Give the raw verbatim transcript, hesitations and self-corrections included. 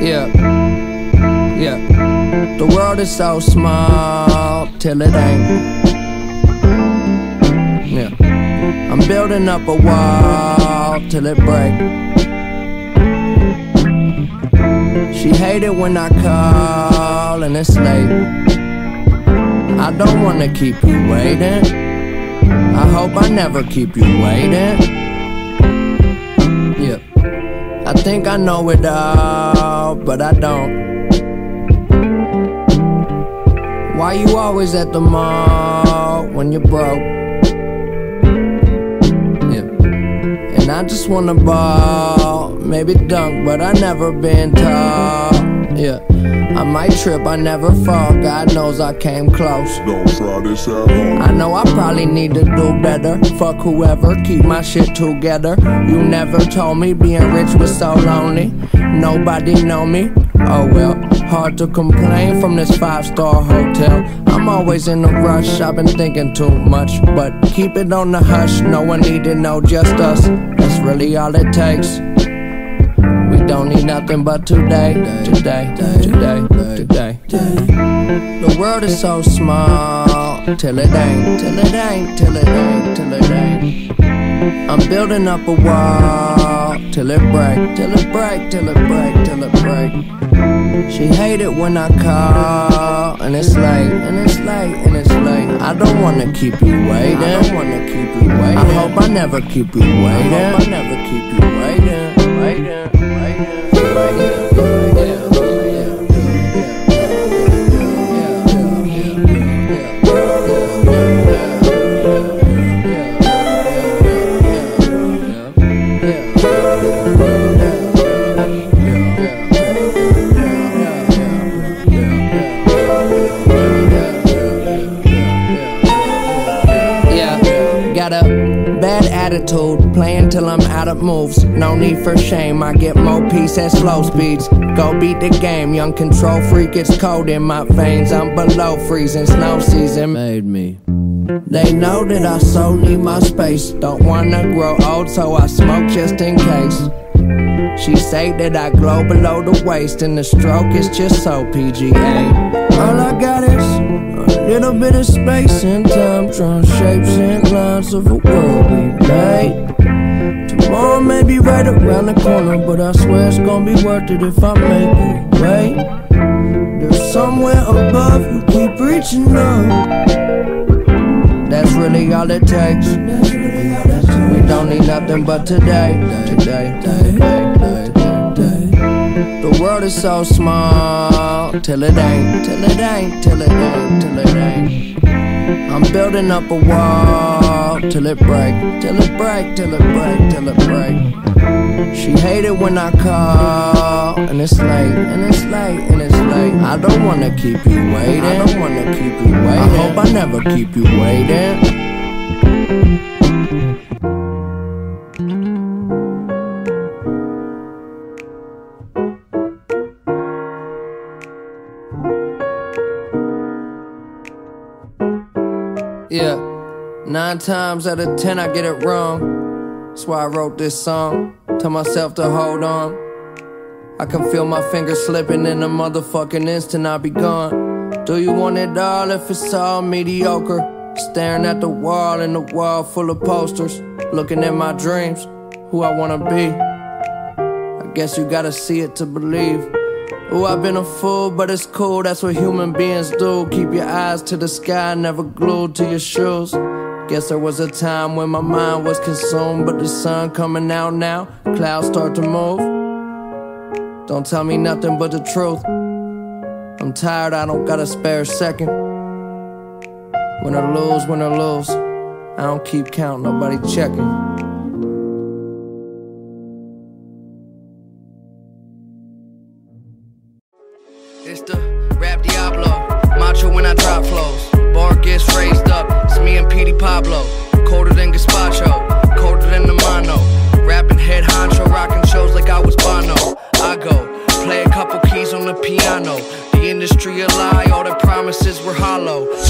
Yeah, yeah. The world is so small till it ain't. Yeah, I'm building up a wall till it breaks. She hated when I call and it's late. I don't wanna keep you waiting. I hope I never keep you waiting. Yeah, I think I know it all, but I don't. Why you always at the mall when you're broke? Yeah, and I just wanna ball, maybe dunk, but I never been tall. Yeah, I might trip, I never fall. God knows I came close. Don't try this at home. I know I probably need to do better. Fuck whoever, keep my shit together. You never told me being rich was so lonely. Nobody know me. Oh well, hard to complain from this five-star hotel. I'm always in a rush, I've been thinking too much. But keep it on the hush, no one need to know, just us. That's really all it takes. Don't need nothing but today, today, today, today, today. The world is so small till it ain't, till it ain't, till it ain't, till it ain't. I'm building up a wall till it break, till it break, till it break, till it break. She hated when I call and it's late, and it's late, and it's late. I don't wanna keep you waiting. I don't wanna keep you waiting. I hope I never keep you waiting. I hope I never keep you waiting, waiting. Attitude, playing till I'm out of moves. No need for shame, I get more peace at slow speeds. Go beat the game, young control freak. It's cold in my veins, I'm below freezing. Snow season made me. They know that I so need my space. Don't wanna grow old, so I smoke just in case. She say that I glow below the waist, and the stroke is just so P G A. All I got is a little bit of space and time, drawing shapes and lines of a world we made. Tomorrow may be right around the corner, but I swear it's gonna be worth it if I make it wait. There's somewhere above you keep reaching up. That's really all it takes. We don't need nothing but today, today, today, today, today. The world is so small till it ain't, till it ain't, till it ain't, till it ain't. I'm building up a wall till it break, till it break, till it break, till it break. She hated when I call and it's late, and it's late, and it's late. I don't wanna keep you waiting. I don't wanna keep you waiting. I hope I never keep you waiting. Yeah, nine times out of ten I get it wrong. That's why I wrote this song. Tell myself to hold on. I can feel my fingers slipping in a motherfucking instant, I'll be gone. Do you want it all if it's all mediocre? Staring at the wall and the wall full of posters. Looking at my dreams, who I wanna be. I guess you gotta see it to believe. Ooh, I've been a fool, but it's cool, that's what human beings do. Keep your eyes to the sky, never glued to your shoes. Guess there was a time when my mind was consumed, but the sun coming out now, clouds start to move. Don't tell me nothing but the truth. I'm tired, I don't got a spare second. When I lose, when I lose, I don't keep count, nobody checking. It's the Rap Diablo, macho when I drop flows. Bar gets raised up, it's me and Petey Pablo. Colder than gazpacho, colder than the mono. Rapping head honcho, rocking shows like I was Bono. I go, play a couple keys on the piano. The industry a lie, all the promises were hollow.